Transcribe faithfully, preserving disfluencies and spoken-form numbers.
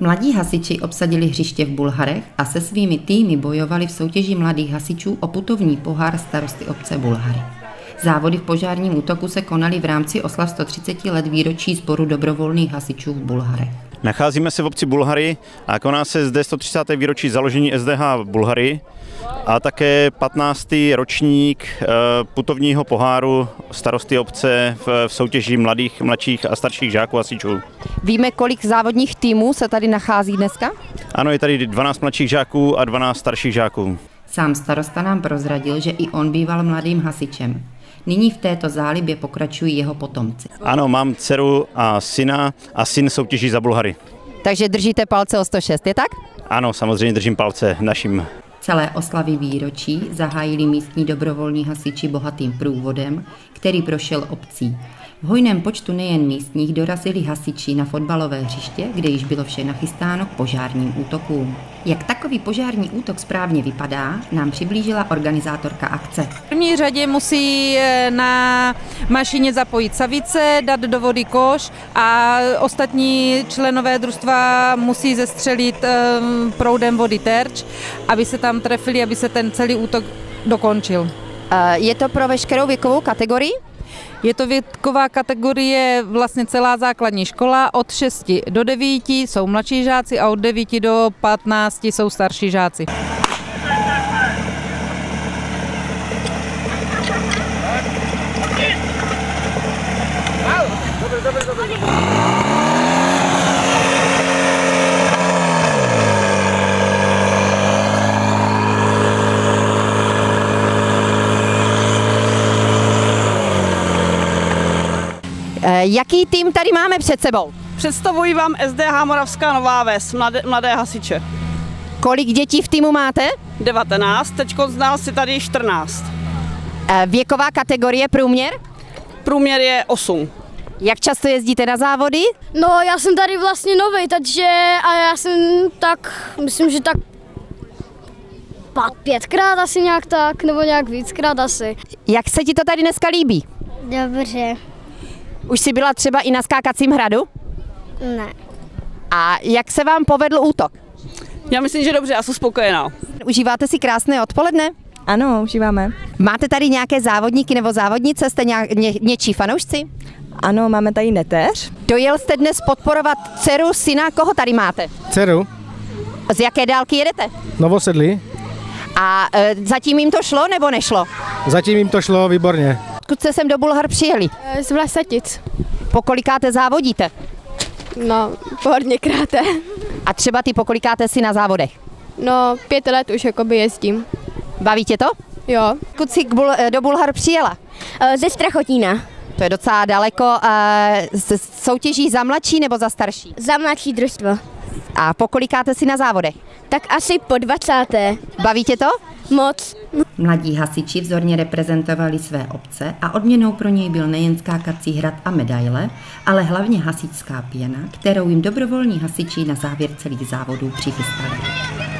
Mladí hasiči obsadili hřiště v Bulharech a se svými týmy bojovali v soutěži mladých hasičů o putovní pohár starosty obce Bulhary. Závody v požárním útoku se konaly v rámci oslav sto třicet let výročí Sboru dobrovolných hasičů v Bulharech. Nacházíme se v obci Bulhary a koná se zde sto třicáté výročí založení S D H Bulhary a také patnáctý ročník putovního poháru starosty obce v soutěži mladých, mladších a starších žáků hasičů. Víme, kolik závodních týmů se tady nachází dneska? Ano, je tady dvanáct mladších žáků a dvanáct starších žáků. Sám starosta nám prozradil, že i on býval mladým hasičem. Nyní v této zálibě pokračují jeho potomci. Ano, mám dceru a syna a syn soutěží za Bulhary. Takže držíte palce o sto šest, je tak? Ano, samozřejmě držím palce našim. Celé oslavy výročí zahájili místní dobrovolní hasiči bohatým průvodem, který prošel obcí. V hojném počtu nejen místních dorazili hasiči na fotbalové hřiště, kde již bylo vše nachystáno k požárním útokům. Jak takový požární útok správně vypadá, nám přiblížila organizátorka akce. V první řadě musí na mašině zapojit savice, dát do vody koš a ostatní členové družstva musí zestřelit proudem vody terč, aby se tam trefili, aby se ten celý útok dokončil. Je to pro veškerou věkovou kategorii? Je to věková kategorie vlastně celá základní škola, od šesti do devíti jsou mladší žáci a od devíti do patnácti jsou starší žáci. Jaký tým tady máme před sebou? Představuji vám S D H Moravská Nová Ves, mladé, mladé hasiče. Kolik dětí v týmu máte? devatenáct, teďko z nás je tady čtrnáct. Věková kategorie průměr? Průměr je osm. Jak často jezdíte na závody? No, já jsem tady vlastně nový, takže a já jsem tak, myslím, že tak pětkrát asi nějak tak, nebo nějak víckrát asi. Jak se ti to tady dneska líbí? Dobře. Už jsi byla třeba i na skákacím hradu? Ne. A jak se vám povedl útok? Já myslím, že dobře, já jsem spokojená. Užíváte si krásné odpoledne? Ano, užíváme. Máte tady nějaké závodníky nebo závodnice? Jste nějak, ně, něčí fanoušci? Ano, máme tady neteř. Dojel jste dnes podporovat dceru, syna, koho tady máte? Dceru. Z jaké dálky jedete? Novosedli. A e, zatím jim to šlo nebo nešlo? Zatím jim to šlo výborně. Odkud jste sem do Bulhar přijeli? Z Vlasatic. Pokolikáte závodíte? No, hodněkráte. A třeba ty pokolikáte si na závodech? No, pět let už jakoby jezdím. Baví tě to? Jo. Odkud jsi do Bulhar přijela? Ze Strachotína. To je docela daleko. Soutěží za mladší nebo za starší? Za mladší družstvo. A pokolikáte si na závodech? Tak asi po dvacáté. Baví tě to? Moc. Mladí hasiči vzorně reprezentovali své obce a odměnou pro něj byl nejen skákací hrad a medaile, ale hlavně hasičská pěna, kterou jim dobrovolní hasiči na závěr celých závodů přichystali.